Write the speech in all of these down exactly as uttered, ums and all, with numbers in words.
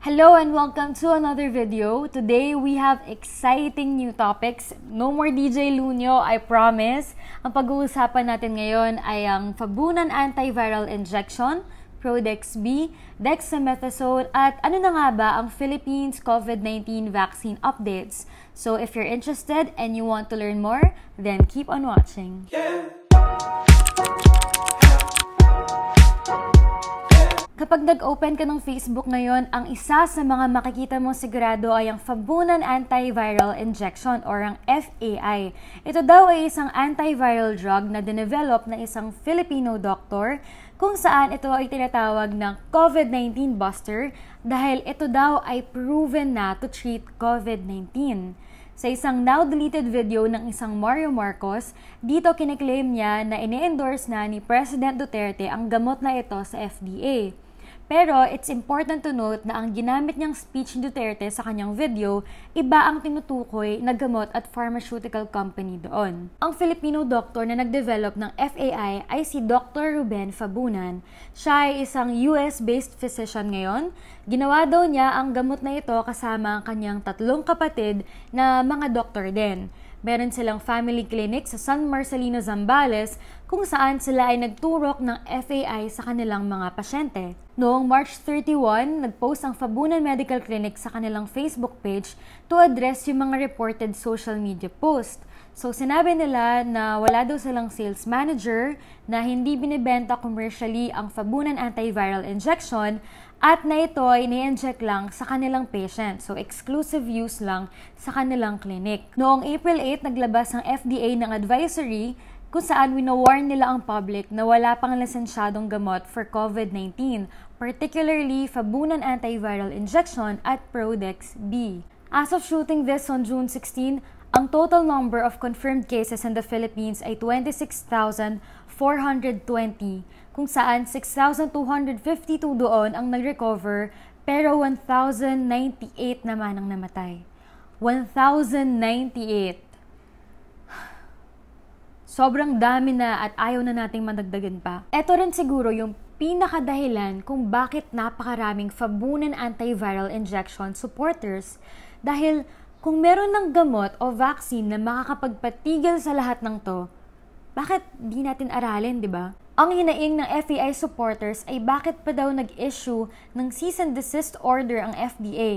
Hello and welcome to another video. Today, we have exciting new topics. No more D J Luño, I promise. Ang pag-uusapan natin ngayon ay ang Fabunan Antiviral Injection, Prodex B, Dexamethasone, at ano na nga ba ang Philippines COVID nineteen vaccine updates. So if you're interested and you want to learn more, then keep on watching. Yeah. Kapag nag-open ka ng Facebook ngayon, ang isa sa mga makikita mo sigurado ay ang Fabunan Antiviral Injection or ang F A I. Ito daw ay isang antiviral drug na dinevelop na isang Filipino doctor kung saan ito ay tinatawag ng COVID nineteen buster dahil ito daw ay proven na to treat COVID nineteen. Sa isang now-deleted video ng isang Mario Marcos, dito kiniklaim niya na ini-endorse na ni President Duterte ang gamot na ito sa F D A. Pero it's important to note na ang ginamit niyang speech ni Duterte sa kanyang video, iba ang tinutukoy na gamot at pharmaceutical company doon. Ang Filipino doctor na nagdevelop ng F A I ay si Doctor Ruben Fabunan. Siya ay isang U S-based physician ngayon. Ginawa daw niya ang gamot na ito kasama ang kanyang tatlong kapatid na mga doktor din. Meron silang family clinic sa San Marcelino, Zambales, kung saan sila ay nagturok ng F A I sa kanilang mga pasyente. Noong March thirty-one, nagpost ang Fabunan Medical Clinic sa kanilang Facebook page to address yung mga reported social media post. So sinabi nila na wala daw silang sales manager, na hindi binibenta commercially ang Fabunan Antiviral Injection, at na ito ay ni-inject lang sa kanilang patient. So, exclusive use lang sa kanilang clinic. Noong April eighth, naglabas ang F D A ng advisory kung saan winawarn nila ang public na wala pang lisensyadong gamot for COVID nineteen, particularly Fabunan Antiviral Injection at Prodex B. As of shooting this on June sixteenth, ang total number of confirmed cases in the Philippines ay twenty-six thousand four hundred twenty, kung saan six thousand two hundred fifty-two doon ang nag-recover pero one thousand ninety-eight naman ang namatay. one thousand ninety-eight. Sobrang dami na at ayaw na nating madagdagan pa. Ito rin siguro yung pinakadahilan kung bakit napakaraming Fabunan Antiviral Injection supporters dahil kung meron ng gamot o vaccine na makakapagpatigil sa lahat ng to, bakit di natin aralin, di ba? Ang hinaing ng F A I supporters ay bakit pa daw nag-issue ng cease and desist order ang F D A?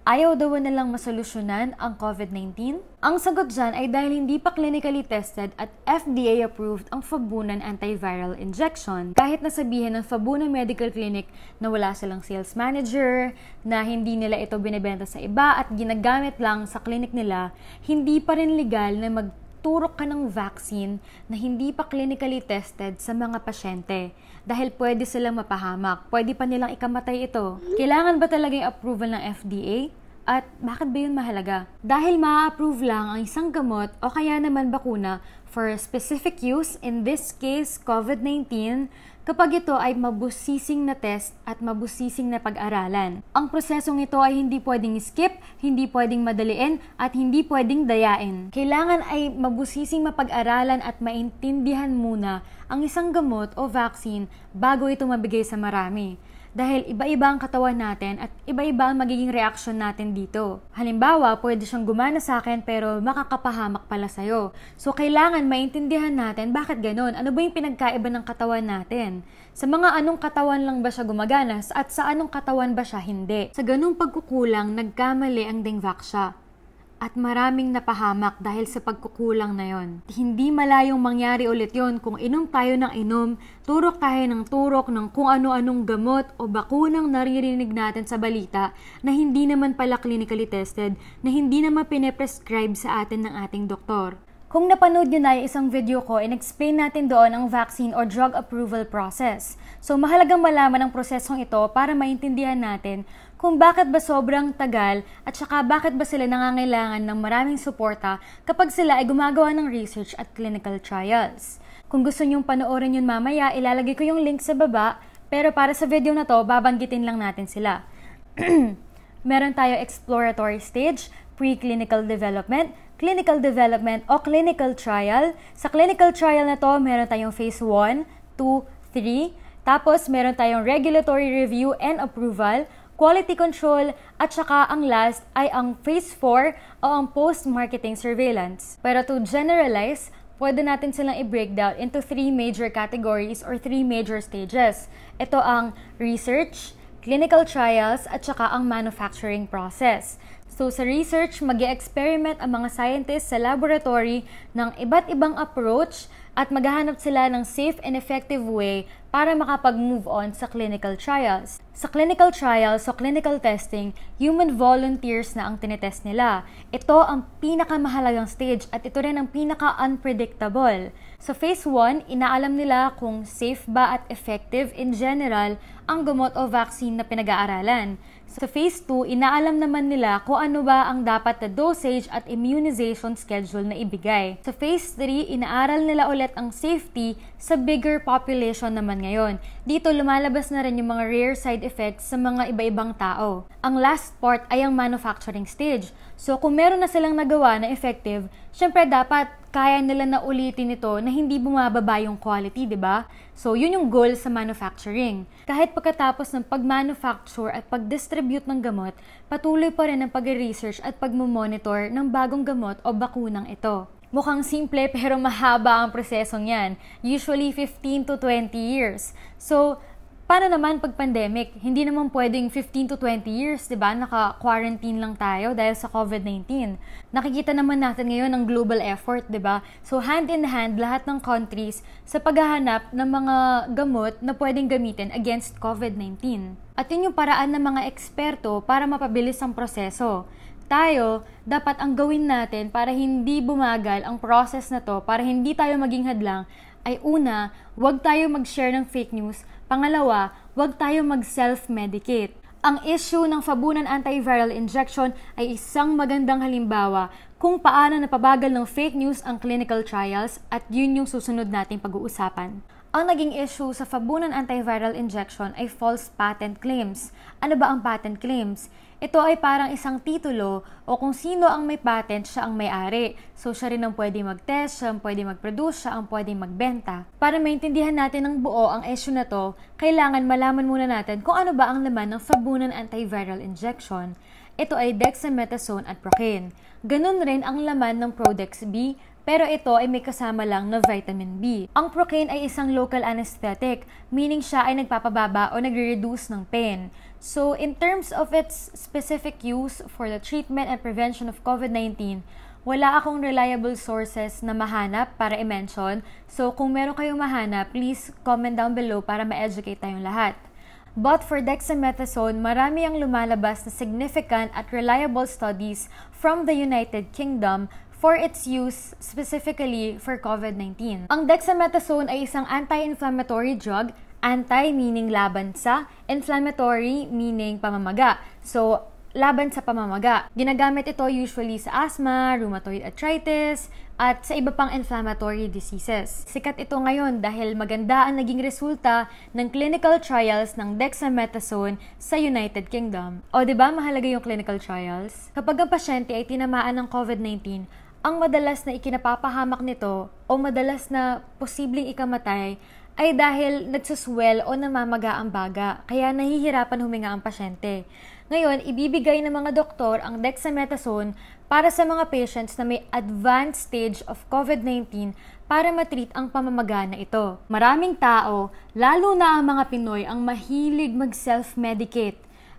Ayaw daw nilang masolusyonan ang COVID nineteen? Ang sagot dyan ay dahil hindi pa clinically tested at F D A-approved ang Fabunan Antiviral Injection. Kahit nasabihin ng Fabunan Medical Clinic na wala silang sales manager, na hindi nila ito binibenta sa iba at ginagamit lang sa clinic nila, hindi pa rin legal na mag turok ka ng vaccine na hindi pa clinically tested sa mga pasyente dahil pwede silang mapahamak, pwede pa nilang ikamatay ito. Kailangan ba talaga yung approval ng F D A? At bakit ba yun mahalaga? Dahil ma-approve lang ang isang gamot o kaya naman bakuna for specific use, in this case, COVID nineteen, kapag ito ay mabusising na test at mabusising na pag-aralan. Ang prosesong ito ay hindi pwedeng skip, hindi pwedeng madaliin, at hindi pwedeng dayain. Kailangan ay mabusising mapag-aralan at maintindihan muna ang isang gamot o vaccine bago ito mabigay sa marami. Dahil iba-iba ang katawan natin at iba-iba ang magiging reaction natin dito. Halimbawa, pwede siyang gumana sa akin pero makakapahamak pala sa'yo. So, kailangan maintindihan natin bakit ganun. Ano ba yung pinagkaiba ng katawan natin? Sa mga anong katawan lang ba siya gumaganas at sa anong katawan ba siya hindi? Sa ganung pagkukulang, nagkamali ang Dengvaxia. At maraming napahamak dahil sa pagkukulang na yon. Hindi malayong mangyari ulit yon kung inom tayo ng inom, turok tayo ng turok ng kung ano-anong gamot o bakunang naririnig natin sa balita na hindi naman pala clinically tested, na hindi naman piniprescribe sa atin ng ating doktor. Kung napanood nyo na yung isang video ko, in-explain natin doon ang vaccine or drug approval process. So, mahalagang malaman ang prosesong ito para maintindihan natin kung bakit ba sobrang tagal at saka bakit ba sila nangangailangan ng maraming suporta kapag sila ay gumagawa ng research at clinical trials. Kung gusto nyong panoorin yun mamaya, ilalagay ko yung link sa baba, pero para sa video na to, babanggitin lang natin sila. Meron tayo exploratory stage, preclinical development, clinical development o clinical trial. Sa clinical trial na to, meron tayong phase one, two, three. Tapos, meron tayong regulatory review and approval. quality control, at saka ang last ay ang phase four o ang post-marketing surveillance. Pero to generalize, pwede natin silang i-breakdown into three major categories or three major stages. Ito ang research, clinical trials, at saka ang manufacturing process. So sa research, mag-i-experiment ang mga scientists sa laboratory ng iba't ibang approach at maghahanap sila ng safe and effective way para makapag-move on sa clinical trials. Sa clinical trials, so clinical testing, human volunteers na ang tinetest nila. Ito ang pinakamahalagang stage at ito rin ang pinaka-unpredictable. Sa phase one, inaalam nila kung safe ba at effective in general ang gamot o vaccine na pinag-aaralan. Sa phase two, inaalam naman nila kung ano ba ang dapat na dosage at immunization schedule na ibigay. Sa phase three, inaaral nila ulit ang safety sa bigger population naman ngayon. Dito lumalabas na rin yung mga rare side effects sa mga iba-ibang tao. Ang last part ay ang manufacturing stage. So kung meron na silang nagawa na effective, syempre dapat kaya nila na ulitin ito na hindi bumababa yung quality, di ba? So, yun yung goal sa manufacturing. Kahit pagkatapos ng pag-manufacture at pag-distribute ng gamot, patuloy pa rin ang pag-research at pag-monitor ng bagong gamot o bakunang ito. Mukhang simple pero mahaba ang prosesong yan. Usually, fifteen to twenty years. So, paano naman pag pandemic? Hindi naman pwedeng fifteen to twenty years, di ba? Naka-quarantine lang tayo dahil sa COVID nineteen. Nakikita naman natin ngayon ang global effort, di ba? So hand in hand lahat ng countries sa paghahanap ng mga gamot na pwedeng gamitin against COVID nineteen. At yun yung paraan ng mga eksperto para mapabilis ang proseso. Tayo, dapat ang gawin natin para hindi bumagal ang process na to, para hindi tayo maging hadlang, ay una, huwag tayo mag-share ng fake news. Pangalawa, huwag tayo mag-self-medicate. Ang issue ng Fabunan Antiviral Injection ay isang magandang halimbawa kung paano napabagal ng fake news ang clinical trials at yun yung susunod nating pag-uusapan. Ang naging issue sa Fabunan Antiviral Injection ay false patent claims. Ano ba ang patent claims? Ito ay parang isang titulo o kung sino ang may patent, siya ang may-ari. So siya rin ang pwede mag-test, siya ang pwede mag-produce, siya ang pwede magbenta. Para maintindihan natin ng buo ang issue na to, kailangan malaman muna natin kung ano ba ang laman ng Fabunan Antiviral Injection. Ito ay dexamethasone at procane. Ganun rin ang laman ng Prodex B, pero ito ay may kasama lang na vitamin B. Ang procane ay isang local anesthetic, meaning siya ay nagpapababa o nagre-reduce ng pain. So, in terms of its specific use for the treatment and prevention of COVID nineteen, wala akong reliable sources na mahanap para i-mention. So, kung meron kayong mahanap, please comment down below para ma-educate tayong lahat. But for dexamethasone, marami ang lumalabas na significant at reliable studies from the United Kingdom for its use specifically for COVID nineteen. Ang dexamethasone ay isang anti-inflammatory drug, anti meaning laban sa, inflammatory meaning pamamaga. So, laban sa pamamaga. Ginagamit ito usually sa asthma, rheumatoid arthritis, at sa iba pang inflammatory diseases. Sikat ito ngayon dahil maganda ang naging resulta ng clinical trials ng dexamethasone sa United Kingdom. O diba mahalaga yung clinical trials? Kapag ang pasyente ay tinamaan ng COVID nineteen, ang madalas na ikinapapahamak nito o madalas na posibleng ikamatay ay dahil nagsuswell o namamaga ang baga, kaya nahihirapan huminga ang pasyente. Ngayon, ibibigay ng mga doktor ang dexamethasone para sa mga patients na may advanced stage of COVID nineteen para matreat ang pamamaga na ito. Maraming tao, lalo na ang mga Pinoy, ang mahilig mag-self-medicate.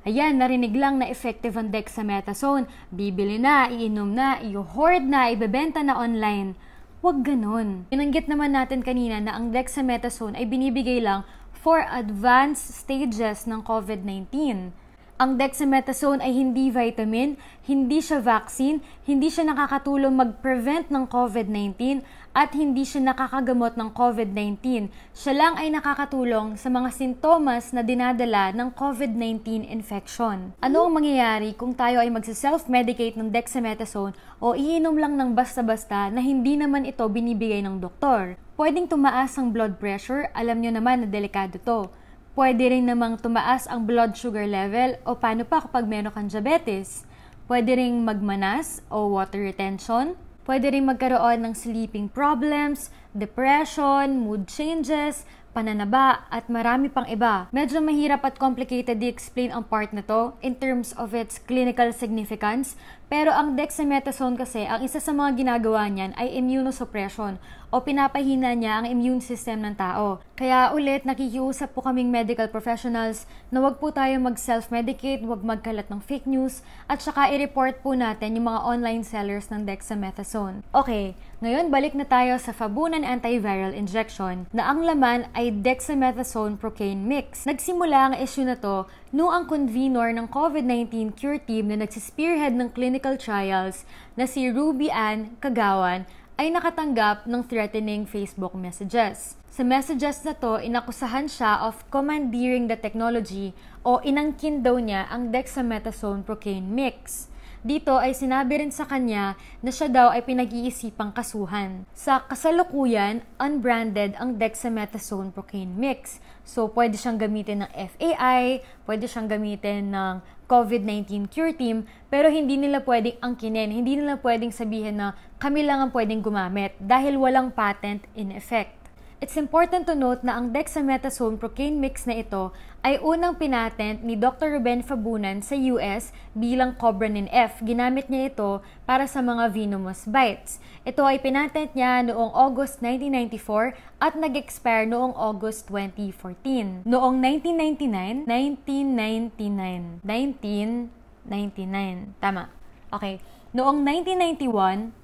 Ayan, narinig lang na effective ang dexamethasone. Bibili na, iinom na, i-hoard na, ibebenta na online. Huwag ganun. Binanggit naman natin kanina na ang dexamethasone ay binibigay lang for advanced stages ng COVID nineteen. Ang dexamethasone ay hindi vitamin, hindi siya vaccine, hindi siya nakakatulong mag-prevent ng COVID nineteen, at hindi siya nakakagamot ng COVID nineteen. Siya lang ay nakakatulong sa mga sintomas na dinadala ng COVID nineteen infection. Ano ang mangyayari kung tayo ay magsa-self-medicate ng dexamethasone o iinom lang ng basta-basta na hindi naman ito binibigay ng doktor? Pwedeng tumaas ang blood pressure, alam nyo naman na delikado to. Pwede rin namang tumaas ang blood sugar level o paano pa kapag meron kang diabetes. Pwede rin magmanas o water retention. Pwede rin magkaroon ng sleeping problems, depression, mood changes, pananaba, at marami pang iba. Medyo mahirap at complicated i-explain ang part na to in terms of its clinical significance, pero ang dexamethasone kasi, ang isa sa mga ginagawa niyan ay immunosuppression o pinapahina niya ang immune system ng tao. Kaya ulit, nakikiusap po kaming medical professionals na wag po tayo mag-self-medicate, wag magkalat ng fake news, at saka i-report po natin yung mga online sellers ng dexamethasone. Okay, ngayon balik na tayo sa Fabunan Antiviral Injection na ang laman ay dexamethasone procane mix. Nagsimula ang issue na to noong ang convenor ng COVID nineteen cure team na nagsispearhead ng clinical trials na si Ruby Ann Kagawan ay nakatanggap ng threatening Facebook messages. Sa messages na to, inakusahan siya of commandeering the technology o inangkin daw niya ang dexamethasone procane mix. Dito ay sinabi rin sa kanya na siya daw ay pinag-iisipang kasuhan. Sa kasalukuyan, unbranded ang dexamethasone procane mix. So, pwede siyang gamitin ng F A I, pwede siyang gamitin ng COVID nineteen cure team, pero hindi nila pwedeng angkinin, hindi nila pwedeng sabihin na kami lang ang pwedeng gumamit dahil walang patent in effect. It's important to note na ang dexamethasone procane mix na ito ay unang pinatent ni Doctor Ruben Fabunan sa U S bilang cobranin F. Ginamit niya ito para sa mga venomous bites. Ito ay pinatent niya noong August nineteen ninety-four at nag-expire noong August twenty fourteen. Noong nineteen ninety-nine, nineteen ninety-nine, nineteen ninety-nine, tama. Okay, noong nineteen ninety-one,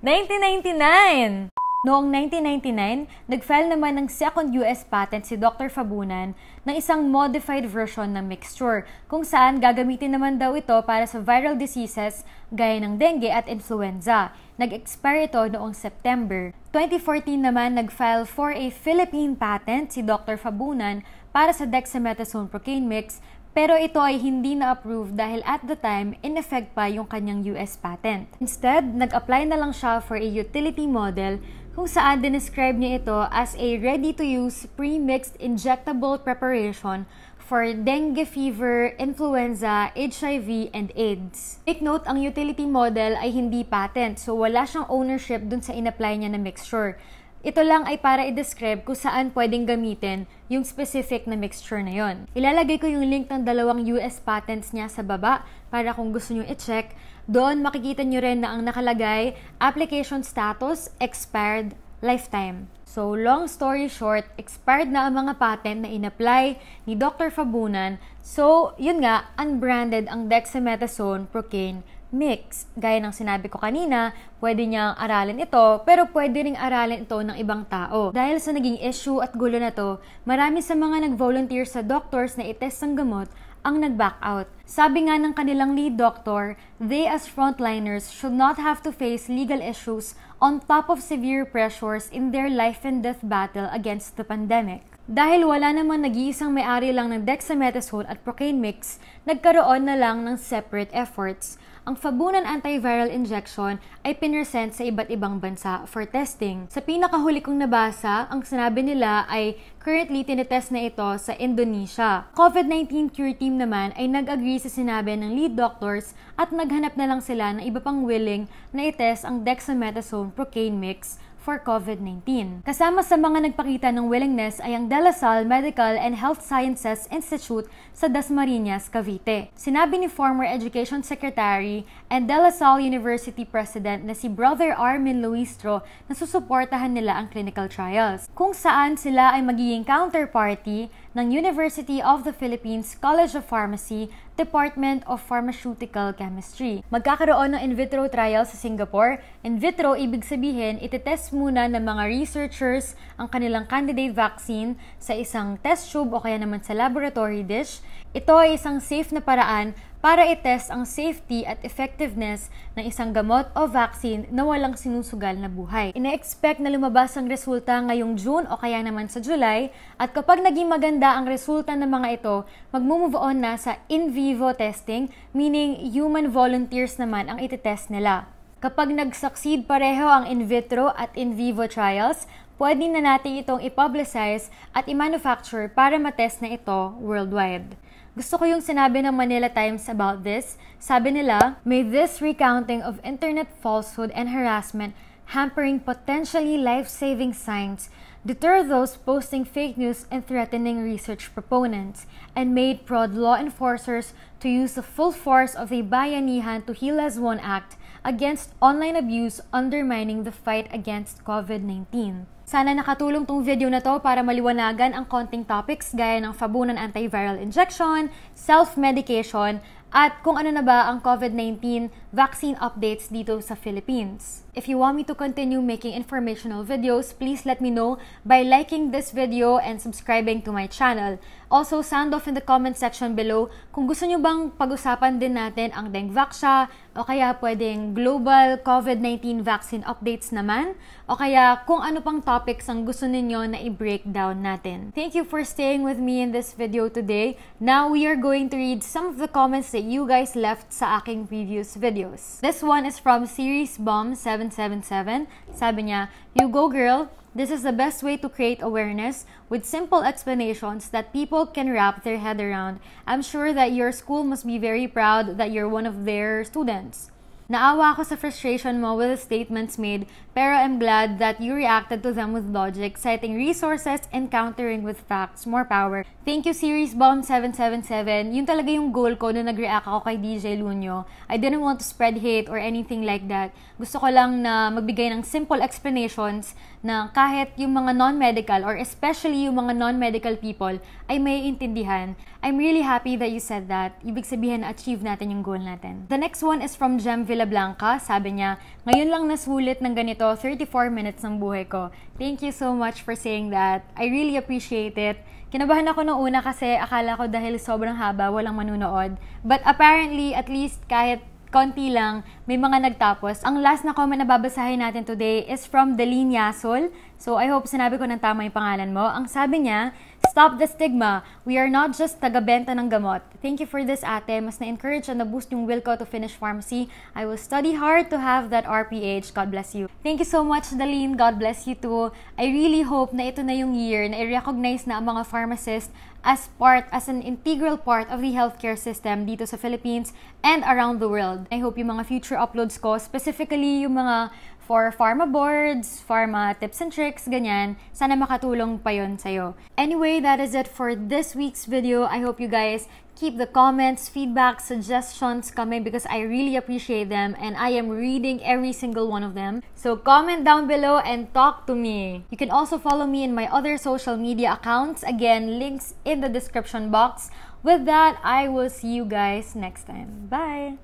nineteen ninety-nine! Noong nineteen ninety-nine, nag-file naman ng second U S patent si Doctor Fabunan ng isang modified version ng mixture kung saan gagamitin naman daw ito para sa viral diseases gaya ng dengue at influenza. Nag-expire ito noong September twenty fourteen naman, nag-file for a Philippine patent si Doctor Fabunan para sa dexamethasone procane mix, pero ito ay hindi na-approve dahil at the time, in effect pa yung kanyang U S patent. Instead, nag-apply na lang siya for a utility model kung saan dinescribe niya ito as a ready-to-use pre-mixed injectable preparation for dengue fever, influenza, H I V, and AIDS. Take note, ang utility model ay hindi patent, so wala siyang ownership dun sa in-apply niya na mixture. Ito lang ay para i-describe kung saan pwedeng gamitin yung specific na mixture na yon. Ilalagay ko yung link ng dalawang U S patents niya sa baba para kung gusto nyo i-check. Doon makikita nyo rin na ang nakalagay, application status, expired, lifetime. So, long story short, expired na ang mga patent na in-apply ni Doctor Fabunan. So, yun nga, unbranded ang dexamethasone procane mix. Gaya ng sinabi ko kanina, pwede niyang aralin ito, pero pwede ring aralin ito ng ibang tao. Dahil sa naging issue at gulo na to, marami sa mga nag-volunteer sa doctors na itest ng gamot ang nag-back out. Sabi nga ng kanilang lead doctor, they as frontliners should not have to face legal issues on top of severe pressures in their life and death battle against the pandemic. Dahil wala naman nag-iisang may-ari lang ng dexamethasone at procane mix, nagkaroon na lang ng separate efforts. Ang Fabunan Antiviral Injection ay pinresent sa iba't ibang bansa for testing. Sa pinakahuli kong nabasa, ang sinabi nila ay currently tinetest na ito sa Indonesia. COVID nineteen cure team naman ay nag-agree sa sinabi ng lead doctors at naghanap na lang sila ng iba pang willing na itest ang dexamethasone procane mix for COVID nineteen. Kasama sa mga nagpakita ng willingness ay ang De La Salle Medical and Health Sciences Institute sa Dasmariñas, Cavite. Sinabi ni former Education Secretary and De La Salle University President na si Brother Armin Luistro na susuportahan nila ang clinical trials, kung saan sila ay magiging counterparty ng University of the Philippines College of Pharmacy, Department of Pharmaceutical Chemistry. Magkakaroon ng in vitro trial sa Singapore. In vitro, ibig sabihin, itetest muna ng mga researchers ang kanilang candidate vaccine sa isang test tube o kaya naman sa laboratory dish. Ito ay isang safe na paraan para itest ang safety at effectiveness ng isang gamot o vaccine na walang sinusugal na buhay. Ina-expect na lumabas ang resulta ngayong June o kaya naman sa July, at kapag naging maganda ang resulta ng mga ito, mag-move on na sa in vivo testing, meaning human volunteers naman ang itetest nila. Kapag nag-succeed pareho ang in vitro at in vivo trials, pwede na natin itong i-publicize at i-manufacture para matest na ito worldwide. Gusto ko yung sinabi ng Manila Times about this. Sabi nila, "May this recounting of internet falsehood and harassment hampering potentially life-saving science deter those posting fake news and threatening research proponents, and made prod law enforcers to use the full force of the Bayanihan to Heal as One Act against online abuse undermining the fight against COVID nineteen. Sana nakatulong tong video na to para maliwanagan ang konting topics gaya ng Fabunan Antiviral Injection, self-medication, at kung ano na ba ang COVID nineteen vaccine updates dito sa Philippines. If you want me to continue making informational videos, please let me know by liking this video and subscribing to my channel. Also, sound off in the comment section below kung gusto nyo bang pag-usapan din natin ang Dengvaxia, o kaya pwedeng global COVID nineteen vaccine updates naman, o kaya kung ano pang topics topics ang gusto ninyo na i-breakdown natin. Thank you for staying with me in this video today. Now, we are going to read some of the comments that you guys left sa aking previous videos. This one is from Series Bomb seven seven seven. Sabi niya, "You go girl, this is the best way to create awareness with simple explanations that people can wrap their head around. I'm sure that your school must be very proud that you're one of their students. Naawa ako sa frustration mo with the statements made, pero I'm glad that you reacted to them with logic, citing resources and countering with facts. More power." Thank you, Series Bomb seven seven seven. Yun talaga yung goal ko nung nag-react ako kay D J Luño. I didn't want to spread hate or anything like that. Gusto ko lang na magbigay ng simple explanations na kahit yung mga non-medical or especially yung mga non-medical people ay may intindihan. I'm really happy that you said that. Ibig sabihin na achieve natin yung goal natin. The next one is from Gem Villablanca. Villablanca, sabi niya, "Ngayon lang nasulit ng ganito thirty-four minutes ng buhay ko. Thank you so much for saying that. I really appreciate it. Kinabahan ako nung una kasi akala ko dahil sobrang haba, walang manunood. But apparently, at least kahit konti lang, may mga nagtapos." Ang last na comment na babasahin natin today is from Deline Yasol. So, I hope sinabi ko ng tama yung pangalan mo. Ang sabi niya, "Stop the stigma. We are not just tagabenta ng gamot. Thank you for this, ate. Mas na-encourage and na-boost yung will ko to finish pharmacy. I will study hard to have that R P H. God bless you." Thank you so much, Daline. God bless you too. I really hope na ito na yung year na i-recognize na ang mga pharmacists as part, as an integral part of the healthcare system dito sa Philippines and around the world. I hope yung mga future uploads ko, specifically yung mga for pharma boards, pharma tips and tricks, ganyan, sana makatulong pa yun sa'yo. Anyway, that is it for this week's video. I hope you guys keep the comments, feedback, suggestions coming because I really appreciate them and I am reading every single one of them. So comment down below and talk to me. You can also follow me in my other social media accounts. Again, links in the description box. With that, I will see you guys next time. Bye!